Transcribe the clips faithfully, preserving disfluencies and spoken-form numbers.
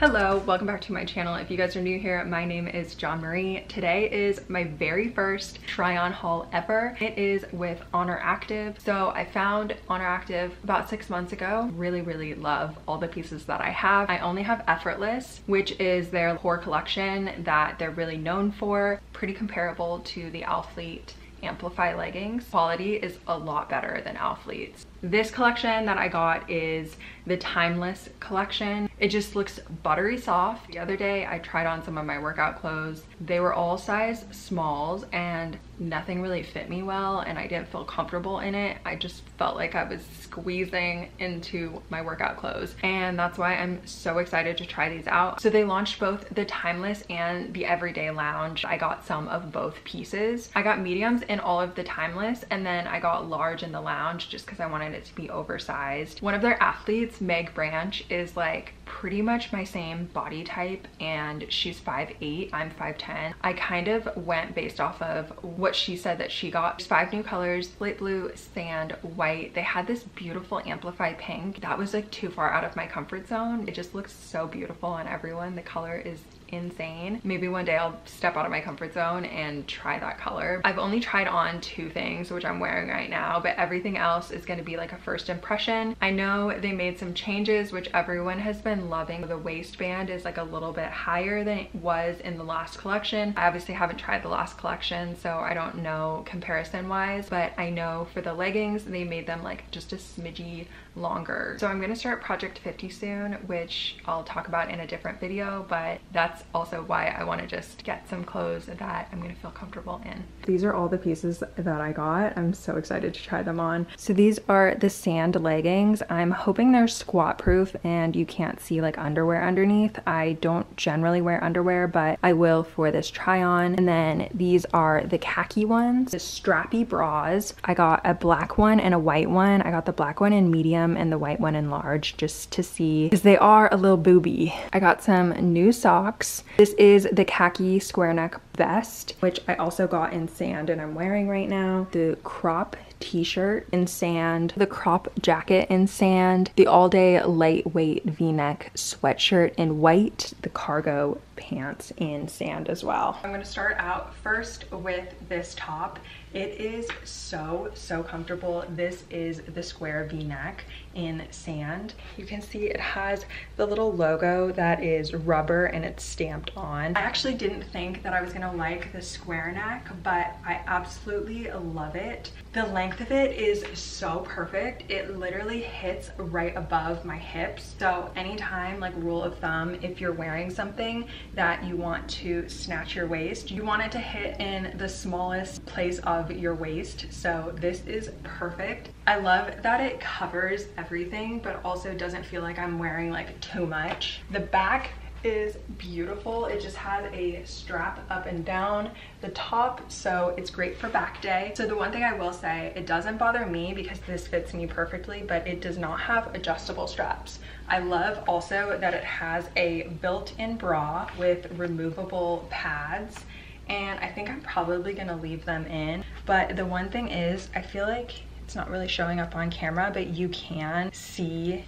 Hello, welcome back to my channel. If you guys are new here, my name is John Marie. Today is my very first try on haul ever. It is with Oner Active. So I found Oner Active about six months ago. Really, really love all the pieces that I have. I only have Effortless, which is their core collection that they're really known for. Pretty comparable to the Athleta Amplify leggings. Quality is a lot better than Athleta's. This collection that I got is the Timeless collection. It just looks buttery soft. The other day I tried on some of my workout clothes. They were all size smalls and nothing really fit me well, and I didn't feel comfortable in it. I just felt like I was squeezing into my workout clothes, and that's why I'm so excited to try these out. So they launched both the Timeless and the Everyday Lounge. I got some of both pieces. I got mediums in all of the Timeless, and then I got large in the Lounge just because I wanted it to be oversized. One of their athletes, Meg Branch, is like pretty much my same body type, and she's five eight, I'm five ten. I kind of went based off of what she said that she got. There's five new colors: slate blue, sand, white. They had this beautiful Amplify pink that was like too far out of my comfort zone. It just looks so beautiful on everyone. The color is insane. Maybe one day I'll step out of my comfort zone and try that color. I've only tried on two things, which I'm wearing right now, but everything else is going to be like a first impression. I know they made some changes, which everyone has been loving. The waistband is like a little bit higher than it was in the last collection. I obviously haven't tried the last collection, so I don't know comparison wise, but I know for the leggings, they made them like just a smidgy longer. So I'm going to start Project fifty soon, which I'll talk about in a different video, but that's also why I want to just get some clothes that I'm going to feel comfortable in. These are all the pieces that I got. I'm so excited to try them on. So these are the sand leggings. I'm hoping they're squat proof and you can't see like underwear underneath. I don't generally wear underwear, but I will for this try on. And then these are the khaki ones, the strappy bras. I got a black one and a white one. I got the black one in medium and the white one in large just to see, because they are a little booby. I got some new socks. This is the khaki square neck vest, which I also got in sand and I'm wearing right now. The crop t-shirt in sand, the crop jacket in sand, the all-day lightweight v-neck sweatshirt in white, the cargo pants in sand as well. I'm going to start out first with this top. It is so, so comfortable. This is the square v-neck in sand. You can see it has the little logo that is rubber and it's stamped on. I actually didn't think that I was gonna like the square neck, but I absolutely love it. The length of it is so perfect. It literally hits right above my hips. So anytime, like rule of thumb, if you're wearing something that you want to snatch your waist, you want it to hit in the smallest place of of your waist. So this is perfect. I love that it covers everything, but also doesn't feel like I'm wearing like too much. The back is beautiful. It just has a strap up and down the top, so it's great for back day. So the one thing I will say, it doesn't bother me because this fits me perfectly, but it does not have adjustable straps. I love also that it has a built-in bra with removable pads, and I think I'm probably gonna leave them in. But the one thing is, I feel like it's not really showing up on camera, but you can see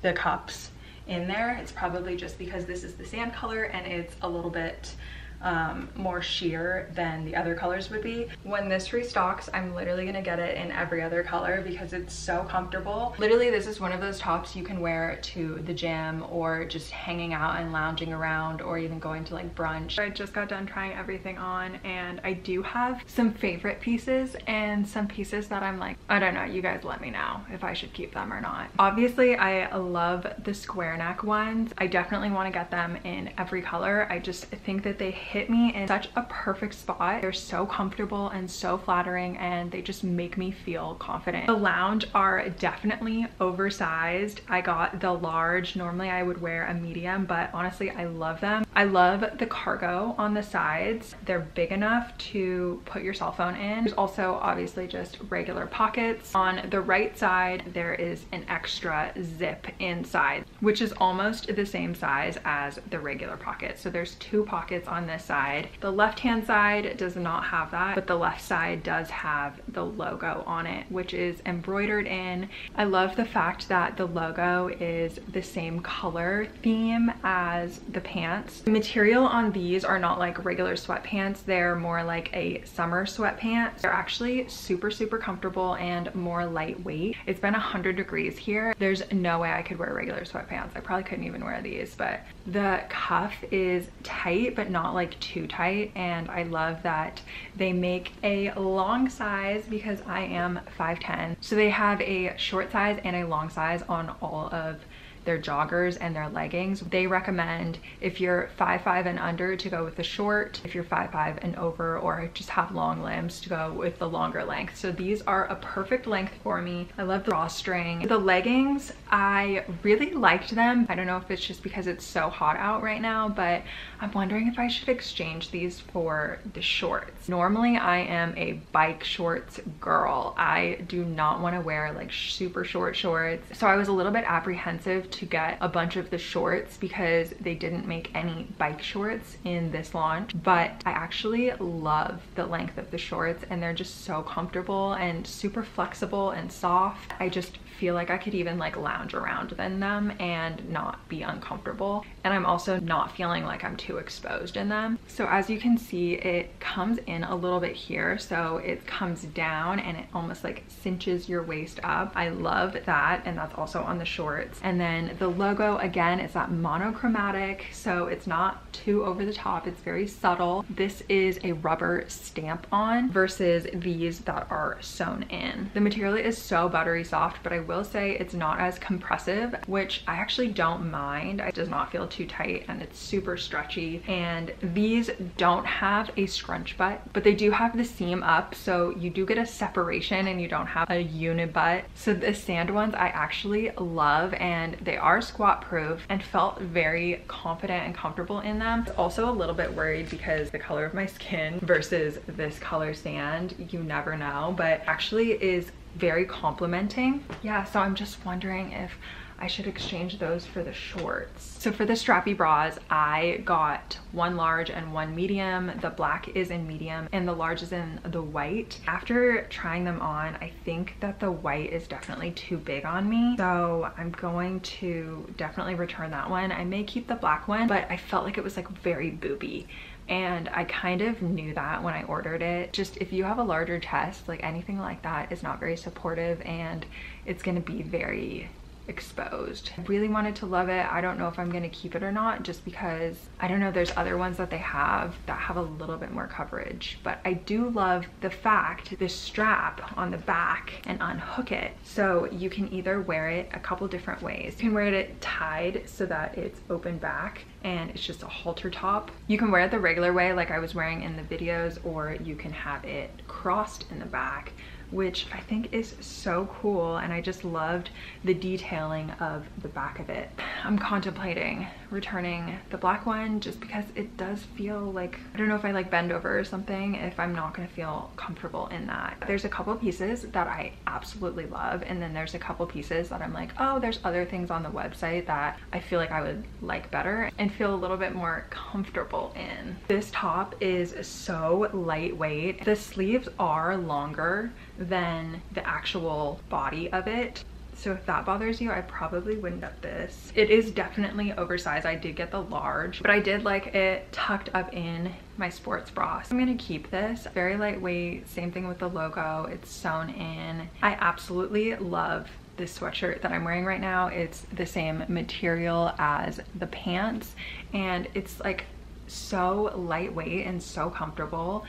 the cups in there. It's probably just because this is the sand color and it's a little bit um, more sheer than the other colors would be. When this restocks, I'm literally gonna get it in every other color because it's so comfortable. Literally, this is one of those tops you can wear to the gym or just hanging out and lounging around or even going to like brunch. I just got done trying everything on, and I do have some favorite pieces and some pieces that I'm like, I don't know, you guys let me know if I should keep them or not. Obviously, I love the square neck ones. I definitely want to get them in every color. I just think that they hit me in such a perfect spot. They're so comfortable and so flattering, and they just make me feel confident. The Lounge are definitely oversized. I got the large. Normally I would wear a medium, but honestly I love them. I love the cargo on the sides. They're big enough to put your cell phone in. There's also obviously just regular pockets. On the right side there is an extra zip inside, which is almost the same size as the regular pocket. So there's two pockets on this this side. The left hand side does not have that, but the left side does have the logo on it, which is embroidered in. I love the fact that the logo is the same color theme as the pants. The material on these are not like regular sweatpants. They're more like a summer sweatpants. They're actually super, super comfortable and more lightweight. It's been one hundred degrees here. There's no way I could wear regular sweatpants. I probably couldn't even wear these, but the cuff is tight, but not like too tight. And I love that they make a long size because I am five ten. So they have a short size and a long size on all of their joggers and their leggings. They recommend if you're five five and under to go with the short, if you're five five and over or just have long limbs to go with the longer length. So these are a perfect length for me. I love the drawstring. The leggings, I really liked them. I don't know if it's just because it's so hot out right now, but I'm wondering if I should exchange these for the shorts. Normally I am a bike shorts girl. I do not want to wear like super short shorts. So I was a little bit apprehensive to to get a bunch of the shorts because they didn't make any bike shorts in this launch, but I actually love the length of the shorts and they're just so comfortable and super flexible and soft. I just feel like I could even like lounge around in them and not be uncomfortable. And I'm also not feeling like I'm too exposed in them. So as you can see, it comes in a little bit here. So it comes down and it almost like cinches your waist up. I love that. And that's also on the shorts. And then the logo, again, is that monochromatic, so it's not too over the top. It's very subtle. This is a rubber stamp on versus these that are sewn in. The material is so buttery soft, but I will say it's not as compressive, which I actually don't mind. It does not feel too tight and it's super stretchy. And these don't have a scrunch butt, but they do have the seam up, so you do get a separation and you don't have a unibutt. So the sand ones I actually love, and they are squat proof and felt very confident and comfortable in them. I was also a little bit worried because the color of my skin versus this color sand, you never know, but actually is very complimenting. Yeah, so I'm just wondering if I should exchange those for the shorts. So for the strappy bras, I got one large and one medium. The black is in medium and the large is in the white. After trying them on, I think that the white is definitely too big on me. So I'm going to definitely return that one. I may keep the black one, but I felt like it was like very booby. And I kind of knew that when I ordered it. Just if you have a larger chest, like anything like that is not very supportive and it's gonna be very exposed. I really wanted to love it. I don't know if I'm gonna keep it or not, just because I don't know, there's other ones that they have that have a little bit more coverage, but I do love the fact this strap on the back and unhook it, so you can either wear it a couple different ways. You can wear it tied so that it's open back and it's just a halter top. You can wear it the regular way like I was wearing in the videos, or you can have it crossed in the back, which I think is so cool, and I just loved the detailing of the back of it. I'm contemplating returning the black one just because it does feel like, I don't know if I like bend over or something, if I'm not gonna feel comfortable in that. There's a couple pieces that I absolutely love, and then there's a couple pieces that I'm like, oh, there's other things on the website that I feel like I would like better and feel a little bit more comfortable in. This top is so lightweight. The sleeves are longer than the actual body of it. So if that bothers you, I probably wouldn't get this. It is definitely oversized. I did get the large, but I did like it tucked up in my sports bra. So I'm gonna keep this. Very lightweight, same thing with the logo. It's sewn in. I absolutely love this sweatshirt that I'm wearing right now. It's the same material as the pants, and it's like so lightweight and so comfortable.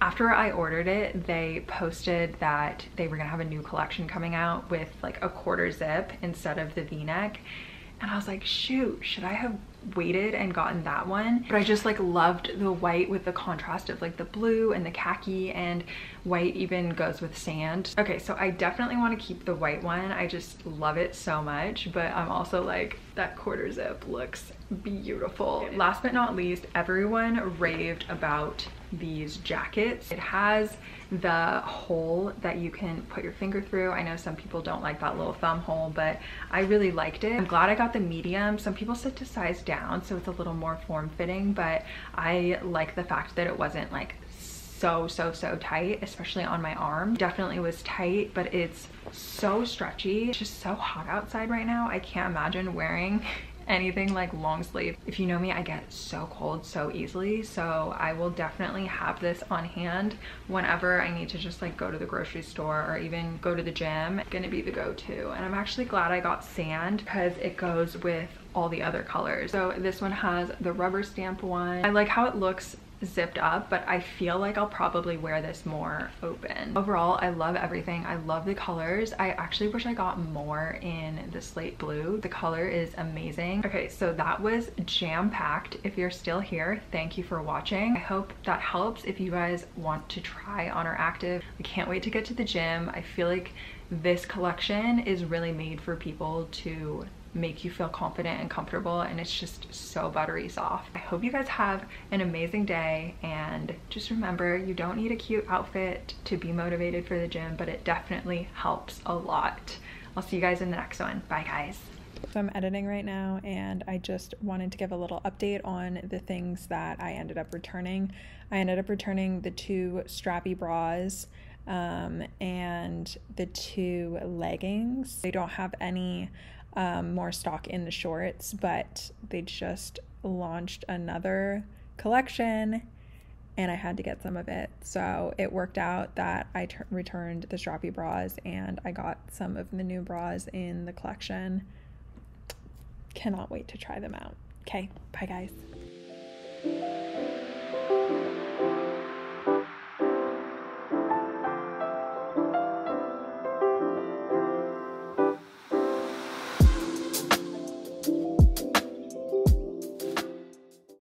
After I ordered it, they posted that they were gonna have a new collection coming out with like a quarter zip instead of the V-neck. And I was like, shoot, should I have waited and gotten that one? But I just like loved the white with the contrast of like the blue and the khaki, and white even goes with sand. Okay, so I definitely want to keep the white one. I just love it so much, but I'm also like, that quarter zip looks beautiful. Last but not least, everyone raved about these jackets. It has the hole that you can put your finger through. I know some people don't like that little thumb hole, but I really liked it. I'm glad I got the medium. Some people said to size down, so it's a little more form-fitting, but I like the fact that it wasn't like so so so tight, especially on my arm. Definitely was tight, but it's so stretchy. It's just so hot outside right now. I can't imagine wearing anything like long sleeve. If you know me, I get so cold so easily, so I will definitely have this on hand whenever I need to just like go to the grocery store or even go to the gym. It's gonna be the go-to. And I'm actually glad I got sand because it goes with all the other colors. So this one has the rubber stamp one. I like how it looks zipped up, but I feel like I'll probably wear this more open. Overall, I love everything. I love the colors. I actually wish I got more in the slate blue. The color is amazing. Okay, so that was jam-packed. If you're still here, thank you for watching. I hope that helps if you guys want to try Oner Active. I can't wait to get to the gym. I feel like this collection is really made for people to make you feel confident and comfortable, and it's just so buttery soft. I hope you guys have an amazing day, and just remember, you don't need a cute outfit to be motivated for the gym, but it definitely helps a lot. I'll see you guys in the next one. Bye guys. So I'm editing right now, and I just wanted to give a little update on the things that I ended up returning. I ended up returning the two strappy bras um, and the two leggings. They don't have any Um, more stock in the shorts, but they just launched another collection and I had to get some of it, so it worked out that I returned the strappy bras and I got some of the new bras in the collection. Cannot wait to try them out. Okay, bye guys.